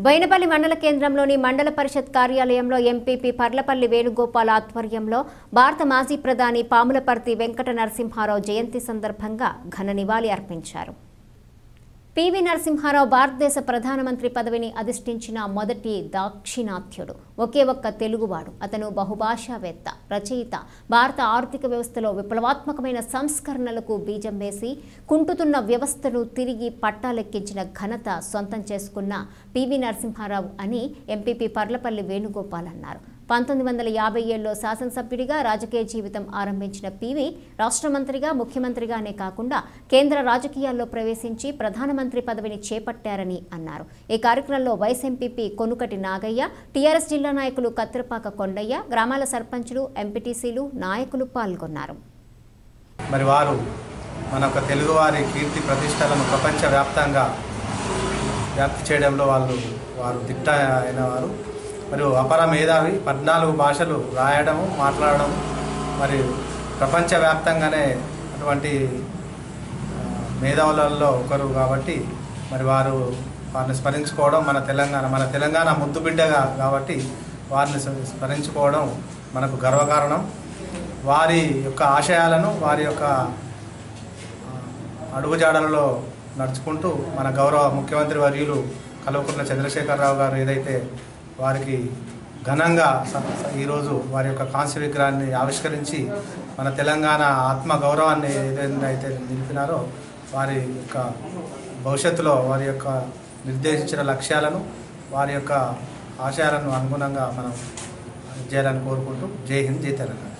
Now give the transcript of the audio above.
Boyinapalli Mandala Kendramloni Mandala Parishat Karyalayamlo MPP Parlapalli Venugopal Adhvaryamlo Bharata Maji Pradhani Pamulaparthi Venkata Narasimha Rao Jayanti Sandarbhanga Ghana Nivali Arpincharu. PV Narasimha Rao Bharatadesa Pradhana Mantri Padavini Adhishtinchina Modati Dakshinadiyu Oke Okka Teluguvadu Atanu Bahubhasha Vetta Rachayita Bharata Arthika Vyavasthalo Viplavatmakamaina Samskaranalaku Bijam Vesi Kuntutunna Vyavasthalo Tirigi Pattalekkinchina Ghanata Sontam Chesukunna PV Narasimha Rao ani MPP Parlapalli Venugopal annaru 1957లో శాసన సభ్యుడిగా రాజకీయ జీవితం ఆరంభించిన PV రాష్ట్ర మంత్రిగా ముఖ్యమంత్రిగానే కాకుండా కేంద్ర రాజకీయాల్లో ప్రవేశించి ప్రధానమంత్రి పదవిని చేపట్టారని అన్నారు. ఈ కార్యక్రమంలో vice MPP Konukati Nagaiah, TRS జిల్లా నాయకులు కత్తిరపాక కొండయ్య, గ్రామాల సర్పంచులు, ఎంపీటీసీలు, నాయకులు పాల్గొన్నారు. మరి వారు మన ఒక తెలుగువారి కీర్తి ప్రతిష్టలను ప్రపంచవ్యాప్తంగా వ్యాప్తి చేయడంలో వారు దిట్ట అయిన వారు. మరియు అపర మేధావి 14 భాషలు రాయడము మాట్లాడడం మరియు ప్రపంచవ్యాప్తంగానే అటువంటి మేధావులలో ఒకరు కాబట్టి మరి వారిని స్మరించుకోవడం మన తెలంగాణ ముద్దుబిడ్డగా కాబట్టి వారిని స్మరించుకోవడం మనకు గర్వకారణం. వారి యొక్క ఆశయాలను వారి యొక్క అడుగుజాడలలో నడుచుకుంటూ మన గౌరవ ముఖ్యమంత్రి వర్యులు కల్వకుంట్ల చంద్రశేఖరరావు గారు ఏదైతే వారికి ఘనంగా ఈరోజు వారి యొక్క కాంస్య విగ్రహాన్ని ఆవిష్కరించి మన తెలంగాణ ఆత్మ గౌరవాన్ని ఏదైతే నిలిపినారో వారి యొక్క భవిష్యత్తులో వారి యొక్క నిర్దేశించిన లక్ష్యాలను వారి యొక్క ఆశయాలను అనుగుణంగా మనం చేయాలని కోరుకుంటూ జై హింద్, జై తెలంగాణ.